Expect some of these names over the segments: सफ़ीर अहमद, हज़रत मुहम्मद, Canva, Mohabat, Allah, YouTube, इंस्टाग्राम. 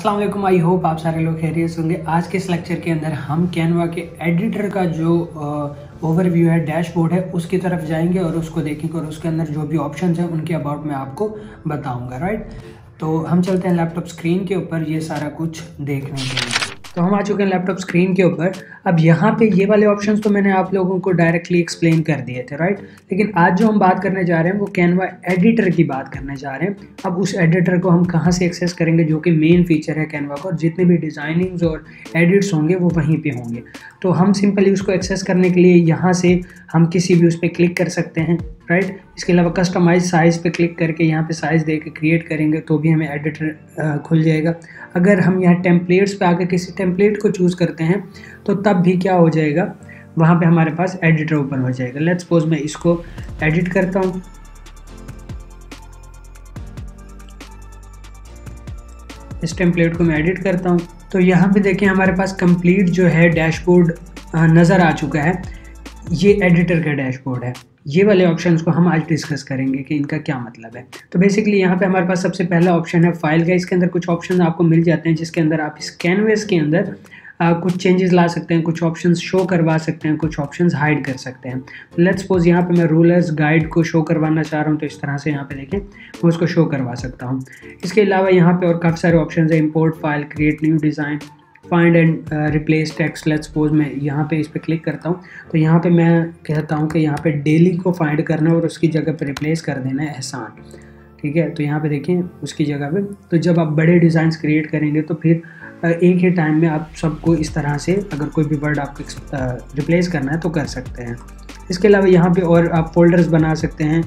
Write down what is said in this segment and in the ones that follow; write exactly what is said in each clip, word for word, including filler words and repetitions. अस्सलाम वालेकुम, I hope आप सारे लोग खैरियत होंगे। आज के इस लेक्चर के अंदर हम कैनवा के एडिटर का जो ओवरव्यू है, डैशबोर्ड है, उसकी तरफ जाएंगे और उसको देखेंगे और उसके अंदर जो भी ऑप्शंस हैं उनके अबाउट मैं आपको बताऊंगा। राइट, तो हम चलते हैं लैपटॉप स्क्रीन के ऊपर ये सारा कुछ देखने के लिए। तो हम आ चुके हैं लैपटॉप स्क्रीन के ऊपर। अब यहाँ पे ये वाले ऑप्शंस तो मैंने आप लोगों को डायरेक्टली एक्सप्लेन कर दिए थे, राइट। लेकिन आज जो हम बात करने जा रहे हैं वो कैनवा एडिटर की बात करने जा रहे हैं। अब उस एडिटर को हम कहाँ से एक्सेस करेंगे, जो कि मेन फीचर है कैनवा का, और जितने भी डिज़ाइनिंग्स और एडिट्स होंगे वो वहीं पर होंगे। तो हम सिंपली उसको एक्सेस करने के लिए यहाँ से हम किसी भी उस पर क्लिक कर सकते हैं, राइट। इसके अलावा कस्टमाइज साइज़ पे क्लिक करके यहाँ पे साइज़ दे के क्रिएट करेंगे तो भी हमें एडिटर खुल जाएगा। अगर हम यहाँ टेम्पलेट्स पे आके किसी टेम्पलेट को चूज़ करते हैं तो तब भी क्या हो जाएगा, वहाँ पे हमारे पास एडिटर ओपन हो जाएगा। लेट्स सपोज मैं इसको एडिट करता हूँ। इस टेम्पलेट को मैं एडिट करता हूँ तो यहाँ पे देखिए हमारे पास कंप्लीट जो है डैशबोर्ड नज़र आ चुका है। ये एडिटर का डैशबोर्ड है। ये वाले ऑप्शंस को हम आज डिस्कस करेंगे कि इनका क्या मतलब है। तो बेसिकली यहाँ पे हमारे पास सबसे पहला ऑप्शन है फाइल का। इसके अंदर कुछ ऑप्शंस आपको मिल जाते हैं जिसके अंदर आप इस कैनवास के अंदर आ, कुछ चेंजेस ला सकते हैं, कुछ ऑप्शंस शो करवा सकते हैं, कुछ ऑप्शंस हाइड कर सकते हैं। लेट्स सपोज यहाँ पे मैं रूलर्स गाइड को शो करवाना चाह रहा हूँ तो इस तरह से यहाँ पे देखें मैं उसको शो करवा सकता हूँ। इसके अलावा यहाँ पे और काफ़ी सारे ऑप्शंस हैं, import file, create new design, find and replace text. Let's suppose मैं यहाँ पे इस पर क्लिक करता हूँ तो यहाँ पे मैं कहता हूँ कि यहाँ पे डेली को फाइंड करना और उसकी जगह पे रिप्लेस कर देना है एहसान, ठीक है। तो यहाँ पे देखिए उसकी जगह पे, तो जब आप बड़े डिज़ाइंस क्रिएट करेंगे तो फिर एक ही टाइम में आप सबको इस तरह से अगर कोई भी वर्ड आपको रिप्लेस करना है तो कर सकते हैं। इसके अलावा यहाँ पे और आप फोल्डर्स बना सकते हैं,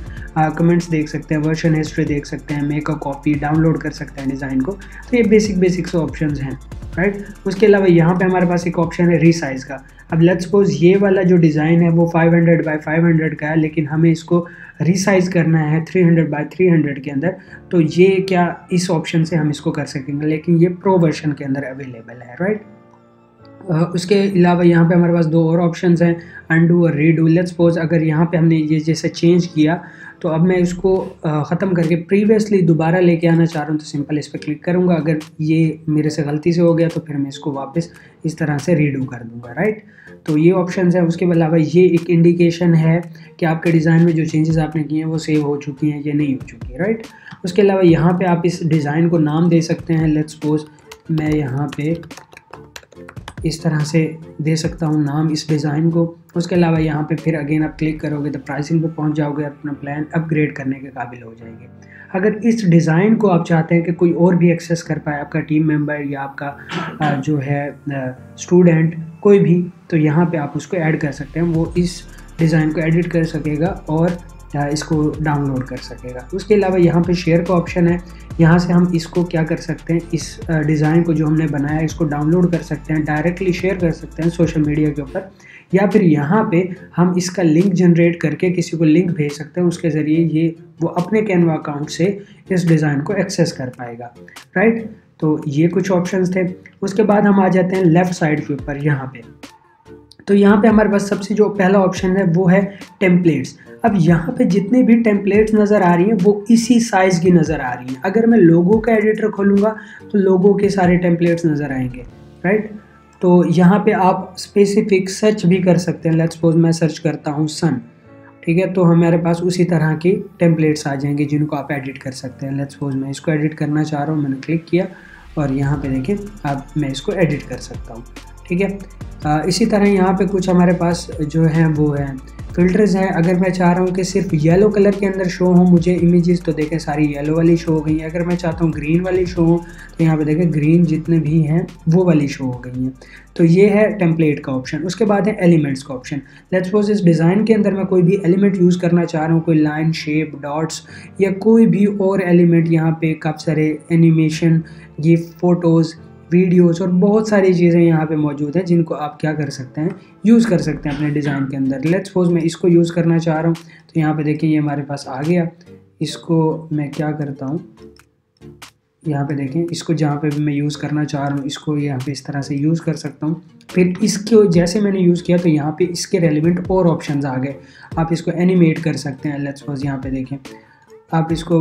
कमेंट्स देख सकते हैं, वर्जन हिस्ट्री देख सकते हैं, मेक अ कॉपी, डाउनलोड कर सकते हैं डिज़ाइन को। तो ये बेसिक बेसिक से ऑप्शंस हैं, राइट। उसके अलावा यहाँ पे हमारे पास एक ऑप्शन है रीसाइज़ का। अब लेट्स सपोज ये वाला जो डिज़ाइन है वो पाँच सौ बाय पाँच सौ का है, लेकिन हमें इसको रीसाइज़ करना है तीन सौ बाय तीन सौ के अंदर। तो ये क्या इस ऑप्शन से हम इसको कर सकेंगे, लेकिन ये प्रो वर्जन के अंदर अवेलेबल है, राइट। उसके अलावा यहाँ पे हमारे पास दो और ऑप्शंस हैं, अनडू और रीडू। लेट्स सपोज अगर यहाँ पे हमने ये जैसे चेंज किया तो अब मैं इसको ख़त्म करके प्रीवियसली दोबारा लेके आना चाह रहा हूँ तो सिंपल इस पर क्लिक करूँगा। अगर ये मेरे से गलती से हो गया तो फिर मैं इसको वापस इस तरह से रीडू कर दूँगा, राइट। तो ये ऑप्शंस हैं। उसके अलावा ये एक इंडिकेशन है कि आपके डिज़ाइन में जो चेंजेस आपने किए हैं वो सेव हो चुकी हैं या नहीं हो चुकी, राइट। उसके अलावा यहाँ पर आप इस डिज़ाइन को नाम दे सकते हैं। लेट्स सपोज मैं यहाँ पर इस तरह से दे सकता हूँ नाम इस डिज़ाइन को। उसके अलावा यहाँ पे फिर अगेन आप क्लिक करोगे तो प्राइसिंग पे पहुँच जाओगे, अपना प्लान अपग्रेड करने के काबिल हो जाएंगे। अगर इस डिज़ाइन को आप चाहते हैं कि कोई और भी एक्सेस कर पाए, आपका टीम मेंबर या आपका जो है स्टूडेंट कोई भी, तो यहाँ पे आप उसको ऐड कर सकते हैं। वो इस डिज़ाइन को एडिट कर सकेगा और इसको डाउनलोड कर सकेगा। उसके अलावा यहाँ पे शेयर का ऑप्शन है। यहाँ से हम इसको क्या कर सकते हैं, इस डिज़ाइन को जो हमने बनाया इसको डाउनलोड कर सकते हैं, डायरेक्टली शेयर कर सकते हैं सोशल मीडिया के ऊपर, या फिर यहाँ पे हम इसका लिंक जनरेट करके किसी को लिंक भेज सकते हैं। उसके ज़रिए ये वो अपने कैनवा अकाउंट से इस डिज़ाइन को एक्सेस कर पाएगा, राइट। तो ये कुछ ऑप्शंस थे। उसके बाद हम आ जाते हैं लेफ़्ट साइड के ऊपर। यहाँ पर तो यहाँ पे हमारे पास सबसे जो पहला ऑप्शन है वो है टेम्पलेट्स। अब यहाँ पे जितने भी टेम्पलेट्स नज़र आ रही हैं वो इसी साइज़ की नज़र आ रही हैं। अगर मैं लोगों का एडिटर खोलूँगा तो लोगों के सारे टेम्पलेट्स नज़र आएंगे, राइट। तो यहाँ पे आप स्पेसिफिक सर्च भी कर सकते हैं। लेट्स सपोज मैं सर्च करता हूँ सन, ठीक है, तो हमारे पास उसी तरह की टेम्पलेट्स आ जाएंगे जिनको आप एडिट कर सकते हैं। लेट्स सपोज मैं इसको एडिट करना चाह रहा हूँ, मैंने क्लिक किया और यहाँ पर देखें अब मैं इसको एडिट कर सकता हूँ, ठीक है। आ, इसी तरह यहाँ पे कुछ हमारे पास जो है वो है फ़िल्टर्स हैं। अगर मैं चाह रहा हूँ कि सिर्फ येलो कलर के अंदर शो हो मुझे इमेजेस, तो देखें सारी येलो वाली शो हो गई हैं। अगर मैं चाहता हूँ ग्रीन वाली शो हो तो यहाँ पे देखें ग्रीन जितने भी हैं वो वाली शो हो गई हैं। तो ये है टेम्पलेट का ऑप्शन। उसके बाद है एलिमेंट्स का ऑप्शन। लेट्स सपोज इस डिज़ाइन के अंदर मैं कोई भी एलिमेंट यूज़ करना चाह रहा हूँ, कोई लाइन, शेप, डॉट्स या कोई भी और एलिमेंट। यहाँ पर काफ़ी सारे एनिमेशन, गिफ, फ़ोटोज़, वीडियोस और बहुत सारी चीज़ें यहाँ पे मौजूद हैं जिनको आप क्या कर सकते हैं, यूज़ कर सकते हैं अपने डिज़ाइन के अंदर। लेट्स सपोज मैं इसको यूज़ करना चाह रहा हूँ तो यहाँ पे देखिए ये हमारे पास आ गया। इसको मैं क्या करता हूँ, यहाँ पे देखें इसको जहाँ पे भी मैं यूज़ करना चाह रहा हूँ इसको यहाँ पे इस तरह से यूज़ कर सकता हूँ। फिर इसको जैसे मैंने यूज़ किया तो यहाँ पे इसके रेलिवेंट और ऑप्शंस आ गए, आप इसको एनिमेट कर सकते हैं। लेट्स सपोज यहाँ पे देखें आप इसको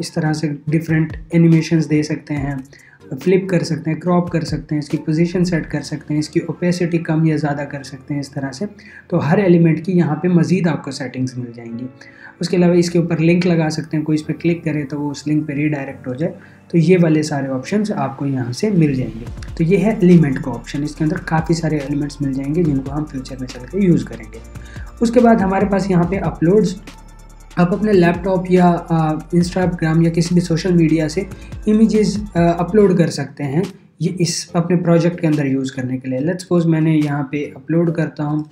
इस तरह से डिफरेंट एनिमेशंस दे सकते हैं, फ्लिप कर सकते हैं, क्रॉप कर सकते हैं, इसकी पोजीशन सेट कर सकते हैं, इसकी ओपेसिटी कम या ज़्यादा कर सकते हैं इस तरह से। तो हर एलिमेंट की यहाँ पे मज़ीद आपको सेटिंग्स मिल जाएंगी। उसके अलावा इसके ऊपर लिंक लगा सकते हैं, कोई इस पर क्लिक करे तो वो उस लिंक पे रीडायरेक्ट हो जाए। तो ये वाले सारे ऑप्शंस आपको यहाँ से मिल जाएंगे। तो ये है एलिमेंट का ऑप्शन, इसके अंदर काफ़ी सारे एलिमेंट्स मिल जाएंगे जिनको हम फ्यूचर में चल के यूज़ करेंगे। उसके बाद हमारे पास यहाँ पे अपलोड्स, आप अपने लैपटॉप या इंस्टाग्राम या किसी भी सोशल मीडिया से इमेजेस अपलोड कर सकते हैं ये इस अपने प्रोजेक्ट के अंदर यूज़ करने के लिए। लेट्स सपोज मैंने यहाँ पे अपलोड करता हूँ,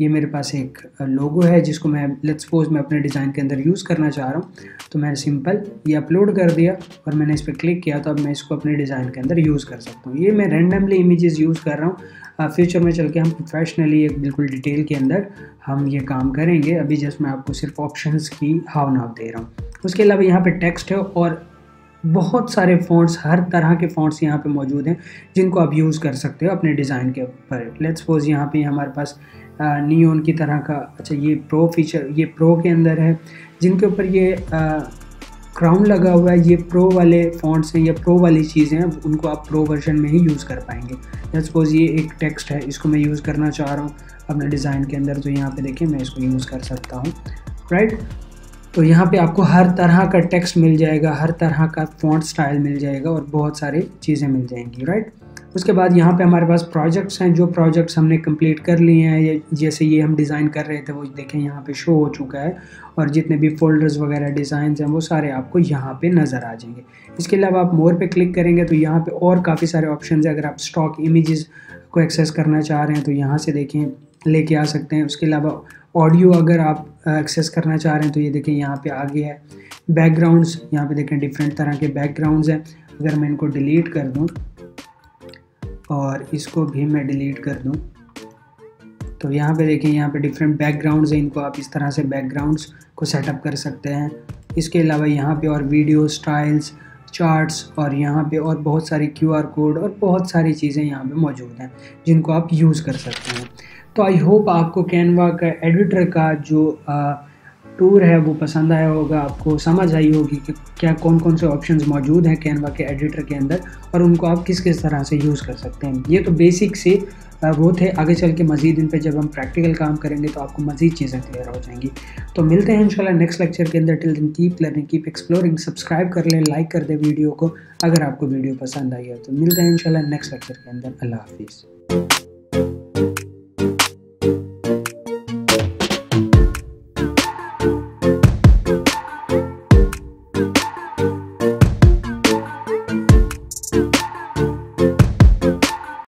ये मेरे पास एक लोगो है जिसको मैं लेट्स सपोज मैं अपने डिज़ाइन के अंदर यूज़ करना चाह रहा हूँ। तो मैंने सिंपल ये अपलोड कर दिया और मैंने इस पर क्लिक किया, तो अब मैं इसको अपने डिज़ाइन के अंदर यूज़ कर सकता हूँ। ये मैं रैंडमली इमेजेस यूज़ कर रहा हूँ, फ्यूचर में चल के हम प्रोफेशनली एक बिल्कुल डिटेल के अंदर हम ये काम करेंगे। अभी जस्ट मैं आपको सिर्फ ऑप्शंस की हाव नाव दे रहा हूँ। उसके अलावा यहाँ पर टेक्स्ट है और बहुत सारे फ़ॉन्ट्स, हर तरह के फ़ॉन्ट्स यहाँ पे मौजूद हैं जिनको आप यूज़ कर सकते हो अपने डिज़ाइन के ऊपर। लेट्स सपोज यहाँ पे हमारे पास नियोन की तरह का, अच्छा ये प्रो फीचर, ये प्रो के अंदर है जिनके ऊपर ये क्राउन लगा हुआ है, ये प्रो वाले फ़ॉन्ट्स हैं या प्रो वाली चीज़ें हैं, उनको आप प्रो वर्जन में ही यूज़ कर पाएंगे। लेट्स सपोज ये एक टेक्स्ट है, इसको मैं यूज़ करना चाह रहा हूँ अपने डिज़ाइन के अंदर, तो यहाँ पर देखिए मैं इसको यूज़ कर सकता हूँ, राइट। तो यहाँ पे आपको हर तरह का टेक्स्ट मिल जाएगा, हर तरह का फ़ॉन्ट स्टाइल मिल जाएगा और बहुत सारी चीज़ें मिल जाएंगी, राइट। उसके बाद यहाँ पे हमारे पास प्रोजेक्ट्स हैं, जो प्रोजेक्ट्स हमने कंप्लीट कर लिए हैं, ये जैसे ये हम डिज़ाइन कर रहे थे वो देखें यहाँ पे शो हो चुका है, और जितने भी फोल्डर्स वगैरह डिज़ाइन हैं वो सारे आपको यहाँ पे नज़र आ जाएंगे। इसके अलावा आप मोर पे क्लिक करेंगे तो यहाँ पे और काफ़ी सारे ऑप्शन हैं। अगर आप स्टॉक इमेज़ को एक्सेस करना चाह रहे हैं तो यहाँ से देखें लेके आ सकते हैं। उसके अलावा ऑडियो अगर आप एक्सेस करना चाह रहे हैं तो ये देखें यहाँ पे आ गया है। बैकग्राउंड्स यहाँ पे देखें डिफरेंट तरह के बैकग्राउंड्स हैं। अगर मैं इनको डिलीट कर दूँ और इसको भी मैं डिलीट कर दूँ तो यहाँ पे देखें यहाँ पे डिफरेंट बैकग्राउंड्स हैं, इनको आप इस तरह से बैकग्राउंड्स को सेटअप कर सकते हैं। इसके अलावा यहाँ पर और वीडियो स्टाइल्स, चार्ट्स और यहाँ पे और बहुत सारे क्यूआर कोड और बहुत सारी चीज़ें यहाँ पे मौजूद हैं जिनको आप यूज़ कर सकते हैं। तो आई होप आपको कैनवा का एडिटर का जो आ, टूर है वो पसंद आया होगा, आपको समझ आई होगी कि क्या कौन कौन से ऑप्शंस मौजूद हैं कैनवा के एडिटर के अंदर और उनको आप किस किस तरह से यूज़ कर सकते हैं। ये तो बेसिक से वो थे, आगे चल के मज़ीद इन पे जब हम प्रैक्टिकल काम करेंगे तो आपको मज़ीद चीज़ें क्लियर हो जाएंगी। तो मिलते हैं इंशाल्लाह नेक्स्ट लेक्चर के अंदर। Till then keep learning, keep exploring, subscribe कर लें, लाइक कर दें वीडियो को अगर आपको वीडियो पसंद आई है। तो मिलते हैं इंशाल्लाह नेक्स्ट लेक्चर के अंदर। अल्लाह हाफिज़।